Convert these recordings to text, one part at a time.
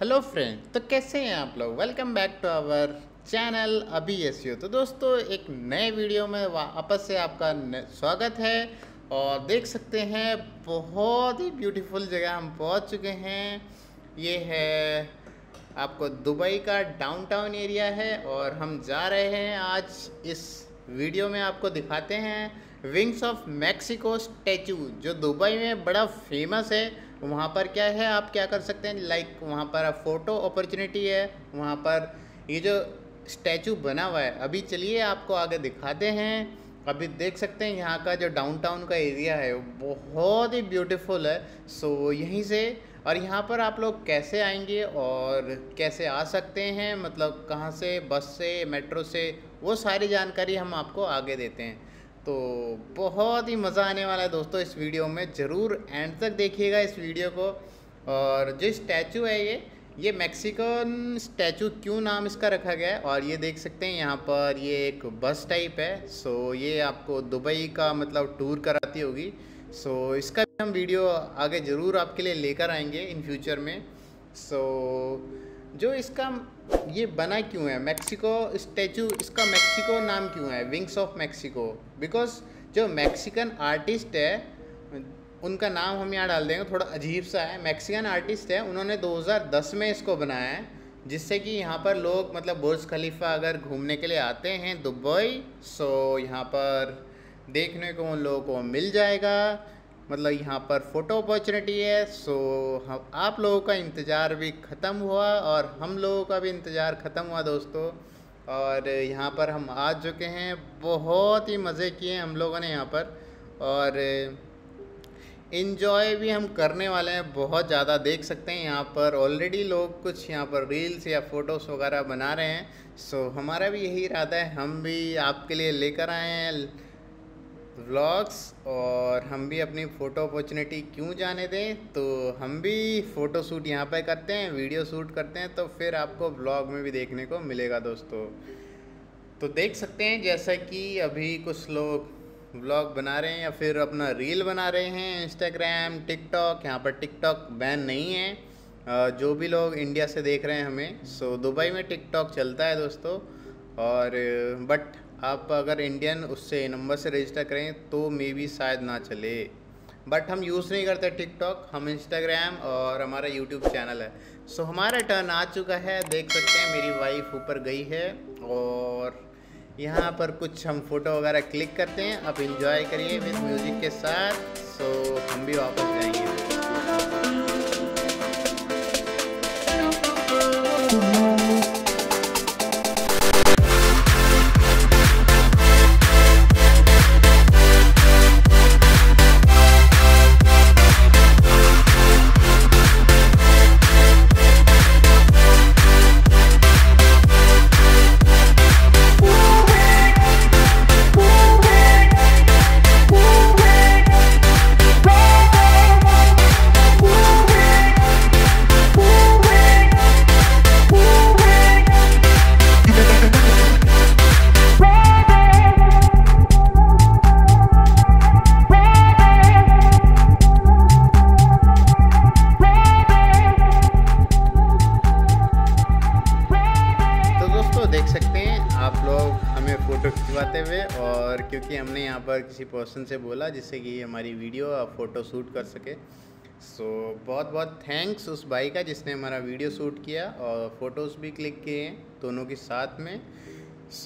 Hello friend, तो कैसे हैं आप लोग। Welcome back to our channel Abhiseo. तो दोस्तों, एक नए वीडियो में वापस से आपका स्वागत है। और देख सकते हैं बहुत ही ब्यूटीफुल जगह हम पहुंच चुके हैं। ये है आपको दुबई का डाउनटाउन एरिया है और हम जा रहे हैं आज इस वीडियो में आपको दिखाते हैं विंग्स ऑफ मैक्सिको स्टैचू, जो दुबई में बड़ा फेमस है। वहाँ पर क्या है, आप क्या कर सकते हैं, लाइक वहाँ पर फ़ोटो अपॉर्चुनिटी है। वहाँ पर ये जो स्टैचू बना हुआ है, अभी चलिए आपको आगे दिखाते हैं। अभी देख सकते हैं यहाँ का जो डाउनटाउन का एरिया है वो बहुत ही ब्यूटीफुल है। सो यहीं से, और यहाँ पर आप लोग कैसे आएंगे और कैसे आ सकते हैं, मतलब कहाँ से, बस से, मेट्रो से, वो सारी जानकारी हम आपको आगे देते हैं। तो बहुत ही मज़ा आने वाला है दोस्तों इस वीडियो में, ज़रूर एंड तक देखिएगा इस वीडियो को। और जो स्टैचू है ये मैक्सिकन स्टैचू क्यों नाम इसका रखा गया है। और ये देख सकते हैं यहाँ पर ये एक बस टाइप है। सो ये आपको दुबई का मतलब टूर कराती होगी। सो इसका भी हम वीडियो आगे ज़रूर आपके लिए लेकर आएंगे इन फ्यूचर में। सो जो इसका ये बना क्यों है मैक्सिको स्टैचू, इसका मैक्सिको नाम क्यों है विंग्स ऑफ मैक्सिको, बिकॉज जो मैक्सिकन आर्टिस्ट है, उनका नाम हम यहाँ डाल देंगे, थोड़ा अजीब सा है। मैक्सिकन आर्टिस्ट है, उन्होंने 2010 में इसको बनाया है, जिससे कि यहाँ पर लोग मतलब बुर्ज खलीफा अगर घूमने के लिए आते हैं दुबई, सो यहाँ पर देखने को उन लोगों को मिल जाएगा। मतलब यहाँ पर फ़ोटो अपॉर्चुनिटी है। सो आप लोगों का इंतज़ार भी ख़त्म हुआ और हम लोगों का भी इंतज़ार ख़त्म हुआ दोस्तों। और यहाँ पर हम आ चुके हैं, बहुत ही मज़े किए हम लोगों ने यहाँ पर, और इन्जॉय भी हम करने वाले हैं बहुत ज़्यादा। देख सकते हैं यहाँ पर ऑलरेडी लोग कुछ यहाँ पर रील्स या फ़ोटोज़ वगैरह बना रहे हैं। सो हमारा भी यही इरादा है, हम भी आपके लिए लेकर आए हैं व्लॉग्स, और हम भी अपनी फ़ोटो अपॉर्चुनिटी क्यों जाने दें, तो हम भी फ़ोटो शूट यहाँ पर करते हैं, वीडियो शूट करते हैं, तो फिर आपको व्लॉग में भी देखने को मिलेगा दोस्तों। तो देख सकते हैं जैसा कि अभी कुछ लोग व्लॉग बना रहे हैं या फिर अपना रील बना रहे हैं इंस्टाग्राम, टिकटॉक। यहाँ पर टिकटॉक बैन नहीं है, जो भी लोग इंडिया से देख रहे हैं हमें। सो दुबई में टिकटॉक चलता है दोस्तों, और बट आप अगर इंडियन उससे नंबर से रजिस्टर करें तो मे भी शायद ना चले, बट हम यूज़ नहीं करते टिकटॉक। हम इंस्टाग्राम और हमारा यूट्यूब चैनल है। सो हमारा टर्न आ चुका है। देख सकते हैं मेरी वाइफ ऊपर गई है और यहाँ पर कुछ हम फ़ोटो वगैरह क्लिक करते हैं। आप इंजॉय करिए विद म्यूज़िक के साथ। सो हम भी वापस जाएंगे। और क्योंकि हमने यहाँ पर किसी पर्सन से बोला जिससे कि हमारी वीडियो और फ़ोटो शूट कर सके। सो बहुत बहुत थैंक्स उस भाई का जिसने हमारा वीडियो शूट किया और फ़ोटोज़ भी क्लिक किए हैं दोनों के साथ में।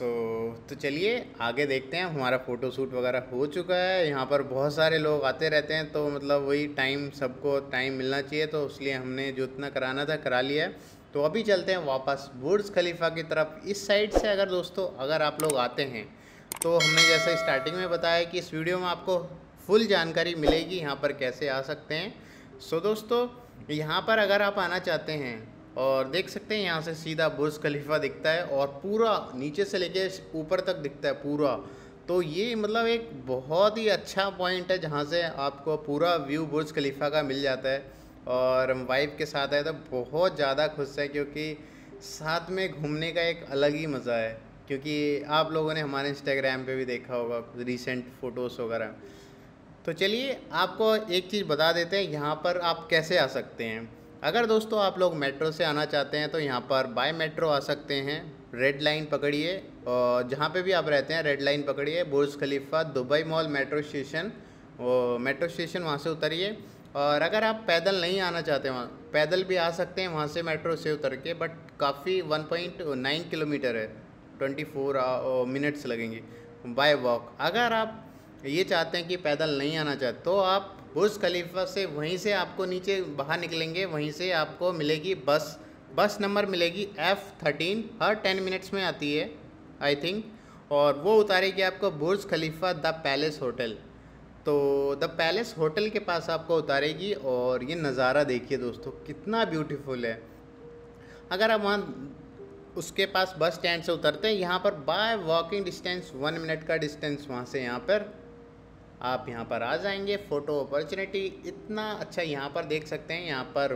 तो चलिए आगे देखते हैं। हमारा फ़ोटो शूट वगैरह हो चुका है। यहाँ पर बहुत सारे लोग आते रहते हैं, तो मतलब वही टाइम, सबको टाइम मिलना चाहिए, तो इसलिए हमने जो इतना कराना था करा लिया है। तो अभी चलते हैं वापस बुर्ज खलीफा की तरफ। इस साइड से अगर दोस्तों अगर आप लोग आते हैं, तो हमने जैसा स्टार्टिंग में बताया कि इस वीडियो में आपको फुल जानकारी मिलेगी यहाँ पर कैसे आ सकते हैं। सो दोस्तों, यहाँ पर अगर आप आना चाहते हैं, और देख सकते हैं यहाँ से सीधा बुर्ज खलीफा दिखता है और पूरा नीचे से लेके ऊपर तक दिखता है पूरा। तो ये मतलब एक बहुत ही अच्छा पॉइंट है जहाँ से आपको पूरा व्यू बुर्ज खलीफा का मिल जाता है। और हम वाइफ के साथ आए तो बहुत ज़्यादा खुश है, क्योंकि साथ में घूमने का एक अलग ही मज़ा है। क्योंकि आप लोगों ने हमारे इंस्टाग्राम पे भी देखा होगा रिसेंट फ़ोटोज़ वगैरह। तो चलिए आपको एक चीज़ बता देते हैं, यहाँ पर आप कैसे आ सकते हैं। अगर दोस्तों आप लोग मेट्रो से आना चाहते हैं तो यहाँ पर बाय मेट्रो आ सकते हैं, रेड लाइन पकड़िए और जहाँ पे भी आप रहते हैं रेड लाइन पकड़िए, Burj Khalifa, Dubai mall metro station, वो मेट्रो स्टेशन वहाँ से उतरिए। और अगर आप पैदल नहीं आना चाहते वहाँ पैदल भी आ सकते हैं वहाँ से मेट्रो से उतर के, बट काफ़ी 1.9 किलोमीटर है, 24 मिनट्स लगेंगे बाय वॉक। अगर आप ये चाहते हैं कि पैदल नहीं आना चाहते तो आप बुर्ज खलीफा से वहीं से आपको नीचे बाहर निकलेंगे, वहीं से आपको मिलेगी बस, बस नंबर मिलेगी F13, हर 10 मिनट्स में आती है आई थिंक, और वो उतारेगी आपको Burj Khalifa the palace hotel. तो द पैलेस होटल के पास आपको उतारेगी और ये नज़ारा देखिए दोस्तों कितना ब्यूटीफुल है। अगर आप वहाँ उसके पास बस स्टैंड से उतरते हैं, यहाँ पर बाय वॉकिंग डिस्टेंस 1 मिनट का डिस्टेंस वहाँ से यहाँ पर आप यहाँ पर आ जाएंगे। फ़ोटो अपॉर्चुनिटी इतना अच्छा यहाँ पर देख सकते हैं, यहाँ पर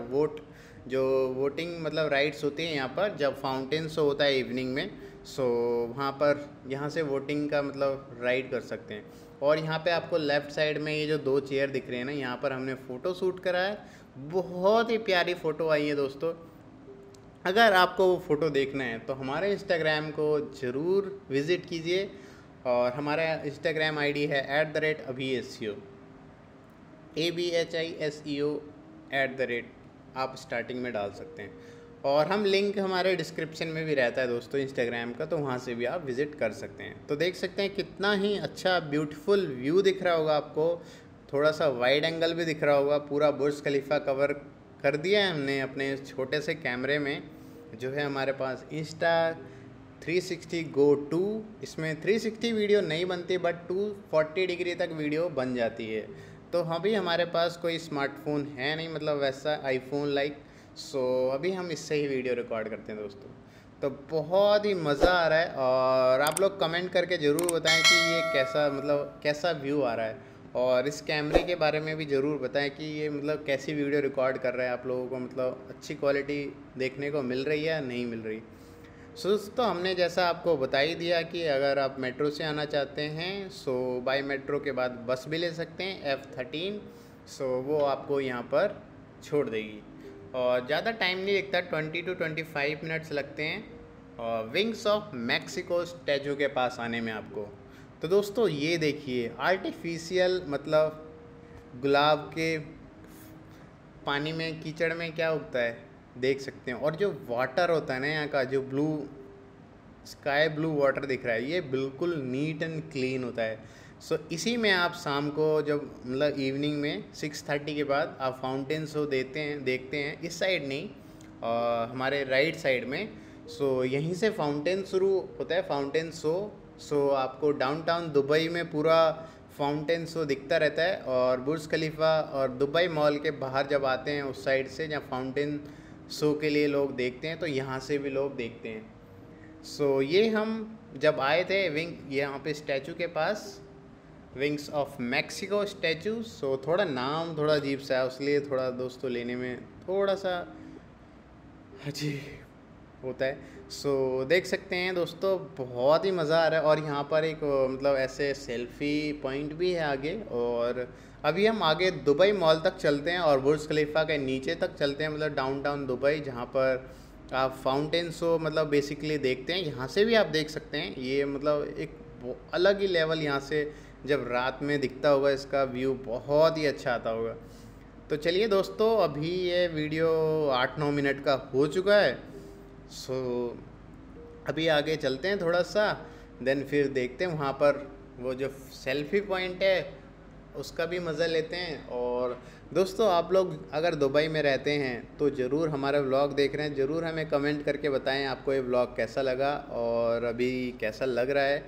वोटिंग मतलब राइट्स होती है यहाँ पर, जब फाउंटेन शो होता है इवनिंग में सो वहाँ पर यहाँ से वोटिंग का मतलब राइड कर सकते हैं। और यहाँ पे आपको लेफ़्ट साइड में ये जो 2 चेयर दिख रहे हैं ना, यहाँ पर हमने फ़ोटो शूट करा है, बहुत ही प्यारी फ़ोटो आई है दोस्तों। अगर आपको वो फ़ोटो देखना है तो हमारे इंस्टाग्राम को ज़रूर विज़िट कीजिए और हमारा इंस्टाग्राम आईडी है @abhiseo abhiseo@। आप स्टार्टिंग में डाल सकते हैं और हम लिंक हमारे डिस्क्रिप्शन में भी रहता है दोस्तों इंस्टाग्राम का, तो वहाँ से भी आप विज़िट कर सकते हैं। तो देख सकते हैं कितना ही अच्छा ब्यूटीफुल व्यू दिख रहा होगा आपको, थोड़ा सा वाइड एंगल भी दिख रहा होगा। पूरा बुर्ज खलीफा कवर कर दिया है हमने अपने छोटे से कैमरे में जो है हमारे पास Insta360 Go 2, इसमें 360 वीडियो नहीं बनती बट 240 डिग्री तक वीडियो बन जाती है। तो अभी हमारे पास कोई स्मार्टफोन है नहीं, मतलब वैसा आईफोन लाइक, सो अभी हम इससे ही वीडियो रिकॉर्ड करते हैं दोस्तों। तो बहुत ही मज़ा आ रहा है और आप लोग कमेंट करके ज़रूर बताएं कि ये कैसा मतलब कैसा व्यू आ रहा है, और इस कैमरे के बारे में भी ज़रूर बताएं कि ये मतलब कैसी वीडियो रिकॉर्ड कर रहा है, आप लोगों को मतलब अच्छी क्वालिटी देखने को मिल रही है या नहीं मिल रही। सो दोस्तों हमने जैसा आपको बता ही दिया कि अगर आप मेट्रो से आना चाहते हैं सो बाय मेट्रो के बाद बस भी ले सकते हैं F13, सो वो आपको यहाँ पर छोड़ देगी और ज़्यादा टाइम नहीं लगता, 20 to 25 मिनट्स लगते हैं, और विंग्स ऑफ मैक्सिको स्टैचू के पास आने में आपको। तो दोस्तों ये देखिए आर्टिफिशियल मतलब गुलाब के पानी में कीचड़ में क्या उगता है देख सकते हैं, और जो वाटर होता है ना यहाँ का, जो ब्लू स्काई ब्लू वाटर दिख रहा है ये बिल्कुल नीट एंड क्लीन होता है। सो इसी में आप शाम को जब मतलब इवनिंग में 6:30 के बाद आप फाउंटेन शो देखते हैं इस साइड नहीं और हमारे राइट साइड में, सो यहीं से फाउंटेन शुरू होता है फाउंटेन शो। सो आपको डाउनटाउन दुबई में पूरा फाउंटेन शो दिखता रहता है, और बुर्ज खलीफा और दुबई मॉल के बाहर जब आते हैं उस साइड से जहाँ फाउंटेन शो के लिए लोग देखते हैं तो यहाँ से भी लोग देखते हैं। सो ये हम जब आए थे यहाँ पे स्टैचू के पास wings of Mexico statue, so थोड़ा नाम थोड़ा अजीब सा है उसलिए थोड़ा दोस्तों लेने में थोड़ा सा अजीब होता है। सो देख सकते हैं दोस्तों बहुत ही मज़ा आ रहा है, और यहाँ पर एक मतलब ऐसे सेल्फी पॉइंट भी है आगे। और अभी हम आगे दुबई मॉल तक चलते हैं और बुर्ज खलीफा के नीचे तक चलते हैं, मतलब डाउनटाउन दुबई जहाँ पर आप फाउंटेन शो मतलब बेसिकली देखते हैं, यहाँ से भी आप देख सकते हैं। ये मतलब एक अलग ही लेवल यहाँ से जब रात में दिखता होगा इसका व्यू बहुत ही अच्छा आता होगा। तो चलिए दोस्तों अभी ये वीडियो 8-9 मिनट का हो चुका है, सो अभी आगे चलते हैं थोड़ा सा, देन फिर देखते हैं वहाँ पर वो जो सेल्फी पॉइंट है उसका भी मज़ा लेते हैं। और दोस्तों आप लोग अगर दुबई में रहते हैं तो ज़रूर हमारा व्लॉग देख रहे हैं, ज़रूर हमें कमेंट करके बताएं आपको ये व्लॉग कैसा लगा और अभी कैसा लग रहा है,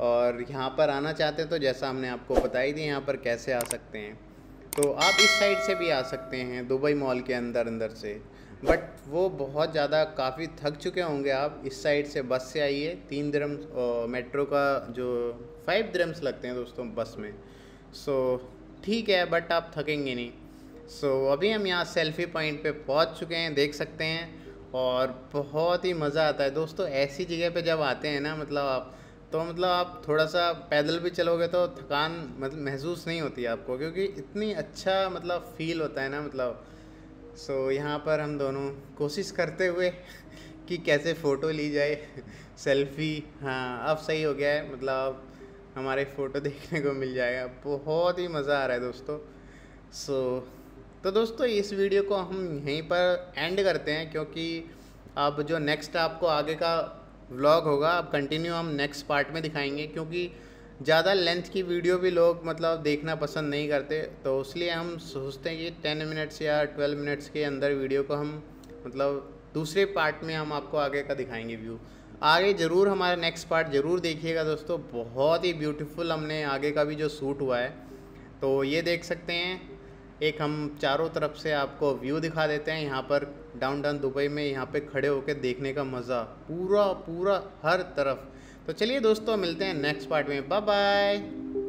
और यहाँ पर आना चाहते हैं तो जैसा हमने आपको बता ही दिया यहाँ पर कैसे आ सकते हैं। तो आप इस साइड से भी आ सकते हैं दुबई मॉल के अंदर से, बट वो बहुत ज़्यादा काफ़ी थक चुके होंगे आप, इस साइड से बस से आइए। 3 दिरहम्स मेट्रो का जो 5 दिरहम्स लगते हैं दोस्तों बस में, सो ठीक है बट आप थकेंगे नहीं। सो अभी हम यहाँ सेल्फ़ी पॉइंट पे पहुँच चुके हैं, देख सकते हैं, और बहुत ही मज़ा आता है दोस्तों ऐसी जगह पे जब आते हैं ना, मतलब आप तो मतलब आप थोड़ा सा पैदल भी चलोगे तो थकान मतलब महसूस नहीं होती आपको, क्योंकि इतनी अच्छा मतलब फ़ील होता है ना, मतलब सो यहाँ पर हम दोनों कोशिश करते हुए कि कैसे फ़ोटो ली जाए सेल्फ़ी। हाँ अब सही हो गया है, मतलब हमारे फ़ोटो देखने को मिल जाएगा, बहुत ही मज़ा आ रहा है दोस्तों। सो तो दोस्तों इस वीडियो को हम यहीं पर एंड करते हैं, क्योंकि अब जो नेक्स्ट आपको आगे का व्लॉग होगा अब कंटिन्यू हम नेक्स्ट पार्ट में दिखाएंगे, क्योंकि ज़्यादा लेंथ की वीडियो भी लोग मतलब देखना पसंद नहीं करते। तो इसलिए हम सोचते हैं कि 10 मिनट्स या 12 मिनट्स के अंदर वीडियो को हम मतलब दूसरे पार्ट में हम आपको आगे का दिखाएंगे व्यू। आगे ज़रूर हमारा नेक्स्ट पार्ट ज़रूर देखिएगा दोस्तों, बहुत ही ब्यूटीफुल हमने आगे का भी जो शूट हुआ है। तो ये देख सकते हैं, एक हम चारों तरफ से आपको व्यू दिखा देते हैं यहाँ पर डाउनटाउन दुबई में, यहाँ पे खड़े होकर देखने का मज़ा पूरा पूरा हर तरफ। तो चलिए दोस्तों मिलते हैं नेक्स्ट पार्ट में, बाय बाय।